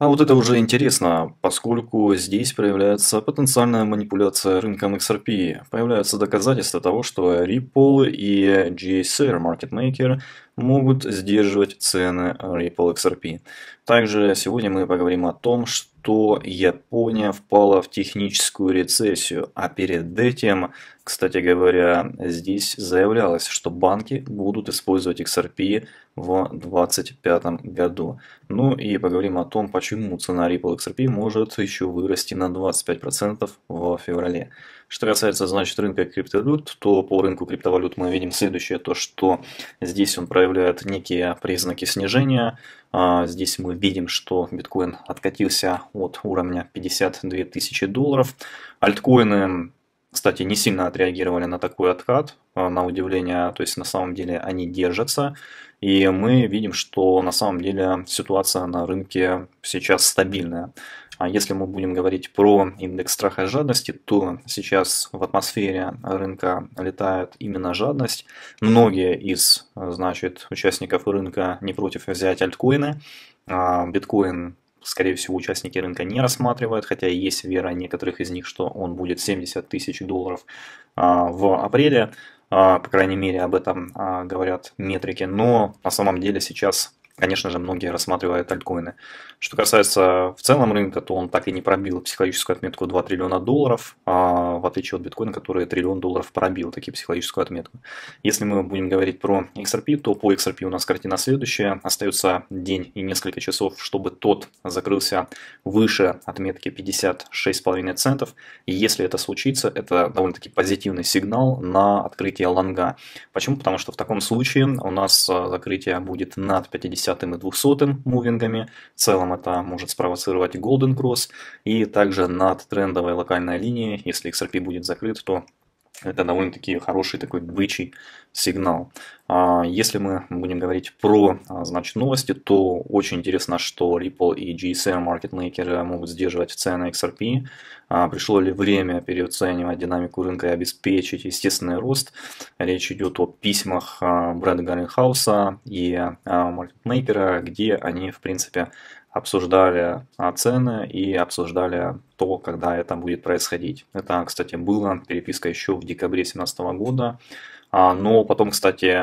А вот это уже интересно, поскольку здесь проявляется потенциальная манипуляция рынком XRP. Появляются доказательства того, что Ripple и GSR Market Maker могут сдерживать цены Ripple XRP. Также сегодня мы поговорим о том, что Япония впала в техническую рецессию. А перед этим, кстати говоря, здесь заявлялось, что банки будут использовать XRP в 2025 году. Ну и поговорим о том, почему цена Ripple XRP может еще вырасти на 25% в феврале. Что касается, значит, рынка криптовалют, то по рынку криптовалют мы видим следующее, то что здесь он проявляет некие признаки снижения. Здесь мы видим, что биткоин откатился от уровня 52 тысячи долларов. Альткоины, кстати, не сильно отреагировали на такой откат, на удивление, то есть на самом деле они держатся. И мы видим, что на самом деле ситуация на рынке сейчас стабильная. А если мы будем говорить про индекс страха и жадности, то сейчас в атмосфере рынка летает именно жадность. Многие из, значит, участников рынка не против взять альткоины. Биткоин, скорее всего, участники рынка не рассматривают, хотя есть вера некоторых из них, что он будет 70 тысяч долларов в апреле. По крайней мере, об этом говорят метрики, но на самом деле сейчас, конечно же, многие рассматривают альткоины. Что касается в целом рынка, то он так и не пробил психологическую отметку 2 триллиона долларов, в отличие от биткоина, который триллион долларов пробил таки психологическую отметку. Если мы будем говорить про XRP, то по XRP у нас картина следующая. Остается день и несколько часов, чтобы тот закрылся выше отметки 56,5 центов. И если это случится, это довольно-таки позитивный сигнал на открытие лонга. Почему? Потому что в таком случае у нас закрытие будет над 50 и 200 мувингами, в целом это может спровоцировать Golden Cross, и также над трендовой локальной линией, если XRP будет закрыт, то это довольно-таки хороший такой бычий сигнал. Если мы будем говорить про, значит, новости, то очень интересно, что Ripple и GSR Market Maker могут сдерживать цены XRP. Пришло ли время переоценивать динамику рынка и обеспечить естественный рост? Речь идет о письмах Брэда Гарлинхауса и Market Maker, где они, в принципе, обсуждали цены и обсуждали то, когда это будет происходить. Это, кстати, была переписка еще в декабре 2017 года, но потом, кстати,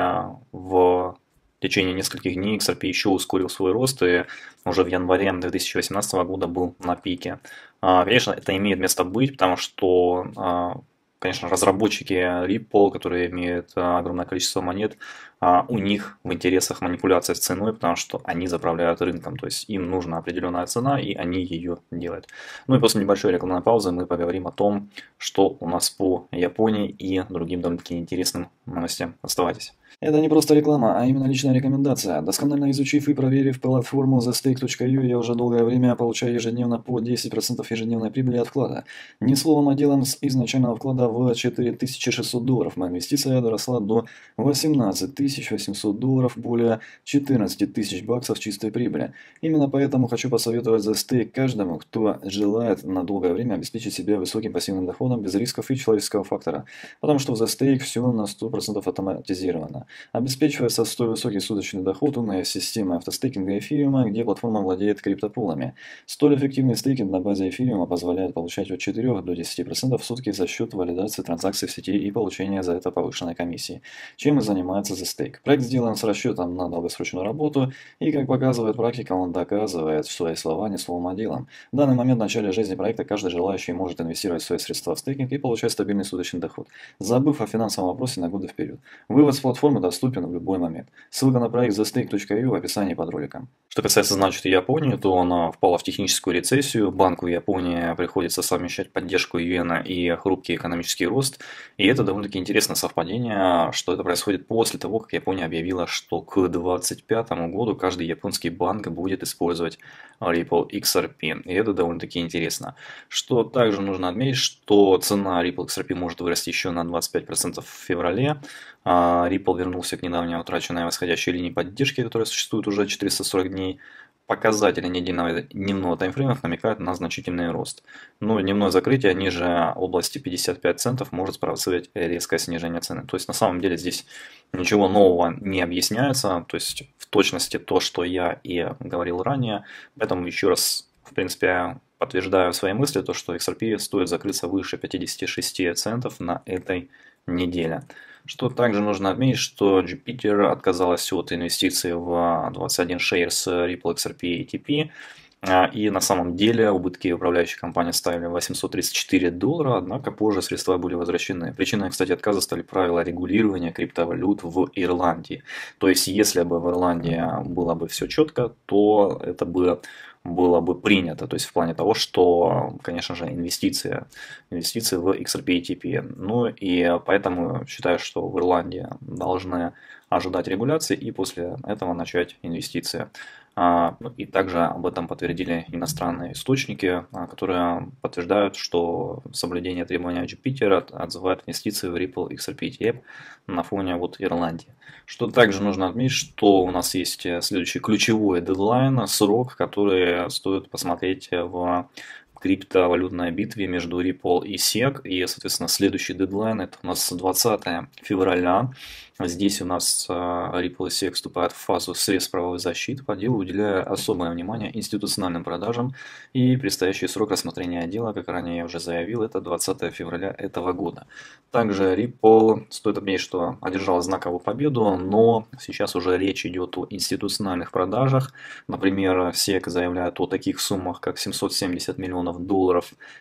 в течение нескольких дней XRP еще ускорил свой рост и уже в январе 2018 года был на пике. Конечно, это имеет место быть, потому что, конечно, разработчики Ripple, которые имеют огромное количество монет, у них в интересах манипуляция с ценой, потому что они заправляют рынком, то есть им нужна определенная цена, и они ее делают. Ну и после небольшой рекламной паузы мы поговорим о том, что у нас по Японии и другим довольно-таки интересным новостям. Оставайтесь. Это не просто реклама, а именно личная рекомендация. Досконально изучив и проверив платформу TheStake.U, я уже долгое время получаю ежедневно по 10% ежедневной прибыли от вклада. Ни словом, а делом с изначального вклада в 4600 долларов моя инвестиция доросла до 18 800 долларов, более 14 тысяч баксов чистой прибыли. Именно поэтому хочу посоветовать TheStake каждому, кто желает на долгое время обеспечить себя высоким пассивным доходом без рисков и человеческого фактора. Потому что в TheStake все на 100% автоматизировано. Обеспечивается столь высокий суточный доход умная система автостейкинга эфириума, где платформа владеет криптопулами. Столь эффективный стейкинг на базе эфириума позволяет получать от 4 до 10% в сутки за счет валидации транзакций в сети и получения за это повышенной комиссии. Чем и занимается TheStake. Проект сделан с расчетом на долгосрочную работу, и, как показывает практика, он доказывает свои слова не словом, а делом. В данный момент в начале жизни проекта каждый желающий может инвестировать свои средства в стейкинг и получать стабильный суточный доход, забыв о финансовом вопросе на годы вперед. Вывод с платформы доступен в любой момент. Ссылка на проект TheStake.U в описании под роликом. Что касается, значит, Японии, то она впала в техническую рецессию. Банку Японии приходится совмещать поддержку иена и хрупкий экономический рост. И это довольно-таки интересное совпадение, что это происходит после того, как Япония объявила, что к 2025 году каждый японский банк будет использовать Ripple XRP. И это довольно-таки интересно. Что также нужно отметить, что цена Ripple XRP может вырасти еще на 25% в феврале. Ripple вернулся к недавно утраченной восходящей линии поддержки, которая существует уже 440 дней. Показатели дневного таймфрейма намекают на значительный рост. Но дневное закрытие ниже области 55 центов может спровоцировать резкое снижение цены. То есть на самом деле здесь ничего нового не объясняется. То есть в в точности то, что я и говорил ранее. Поэтому еще раз, в принципе, подтверждаю свои мысли, то, что XRP стоит закрыться выше 56 центов на этой неделе. Что также нужно отметить, что Jupiter отказалась от инвестиций в 21 shares Ripple XRP ETN. И на самом деле убытки управляющей компании ставили $834, однако позже средства были возвращены. Причиной, кстати, отказа стали правила регулирования криптовалют в Ирландии. То есть, если бы в Ирландии было бы все четко, то это бы было бы принято. То есть, в плане того, что, конечно же, инвестиции в XRP ETP. Ну и поэтому считаю, что в Ирландии должны ожидать регуляции и после этого начать инвестиции. И также об этом подтвердили иностранные источники, которые подтверждают, что соблюдение требований Jupiter отзывает инвестиции в Ripple XRP ETF на фоне вот Ирландии. Что также нужно отметить, что у нас есть следующий ключевой дедлайн, срок, который стоит посмотреть в криптовалютной битве между Ripple и SEC. И, соответственно, следующий дедлайн — это у нас 20 февраля. Здесь у нас Ripple и SEC вступают в фазу средств правовой защиты по делу, уделяя особое внимание институциональным продажам. И предстоящий срок рассмотрения дела, как ранее я уже заявил, это 20 февраля этого года. Также Ripple, стоит отметить, что одержала знаковую победу, но сейчас уже речь идет о институциональных продажах. Например, SEC заявляет о таких суммах, как $770 миллионов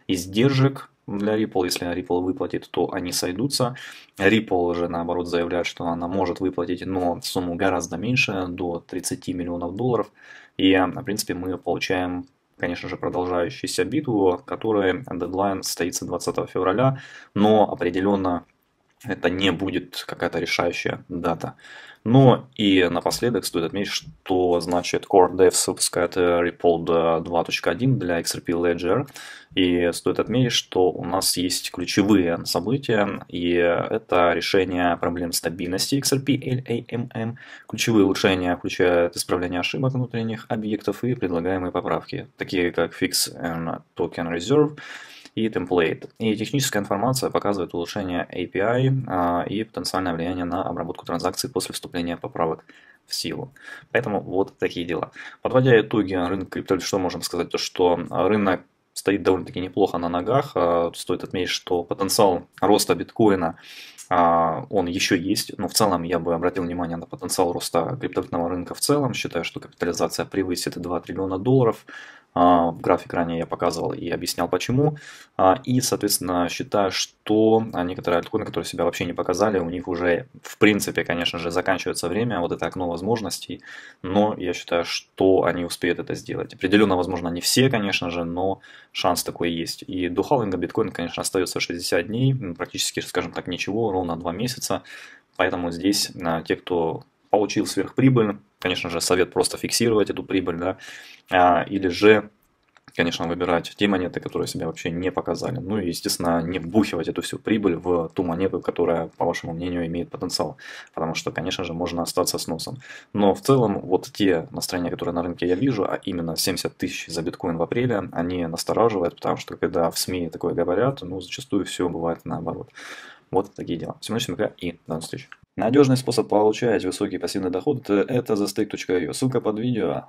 издержек для Ripple. Если Ripple выплатит, то они сойдутся. Ripple же, наоборот, заявляет, что она может выплатить, но сумму гораздо меньше, до $30 миллионов. И, в принципе, мы получаем, конечно же, продолжающуюся битву, которой дедлайн состоится 20 февраля, но определенно это не будет какая-то решающая дата. Но и напоследок стоит отметить, что, значит, Core Devs выпускает Ripple 2.1 для XRP Ledger. И стоит отметить, что у нас есть ключевые события, и это решение проблем стабильности XRP LAMM. Ключевые улучшения включают исправление ошибок внутренних объектов и предлагаемые поправки, такие как Fix and Token Reserve и темплейт. И техническая информация показывает улучшение API и потенциальное влияние на обработку транзакций после вступления поправок в силу. Поэтому вот такие дела. Подводя итоги рынка криптовалют, что можем сказать? То, что рынок стоит довольно-таки неплохо на ногах. Стоит отметить, что потенциал роста биткоина, он еще есть, но в целом я бы обратил внимание на потенциал роста криптовалютного рынка в целом. Считаю, что капитализация превысит $2 триллиона. График ранее я показывал и объяснял почему. И, соответственно, считаю, что некоторые альткоины, которые себя вообще не показали, у них уже, в принципе, конечно же, заканчивается время, вот это окно возможностей. Но я считаю, что они успеют это сделать. Определенно, возможно, не все, конечно же, но шанс такой есть. И до халвинга биткоина, конечно, остается 60 дней, практически, скажем так, ничего, ровно 2 месяца. Поэтому здесь те, кто получил сверхприбыль, конечно же, совет просто фиксировать эту прибыль, да, или же, конечно, выбирать те монеты, которые себя вообще не показали. Ну и, естественно, не вбухивать эту всю прибыль в ту монету, которая, по вашему мнению, имеет потенциал. Потому что, конечно же, можно остаться с носом. Но в целом, вот те настроения, которые на рынке я вижу, а именно 70 тысяч за биткоин в апреле, они настораживают, потому что, когда в СМИ такое говорят, ну, зачастую все бывает наоборот. Вот такие дела. Всем удачи, пока и до новых встреч. Надежный способ получать высокий пассивный доход — это TheStake.U. Ссылка под видео.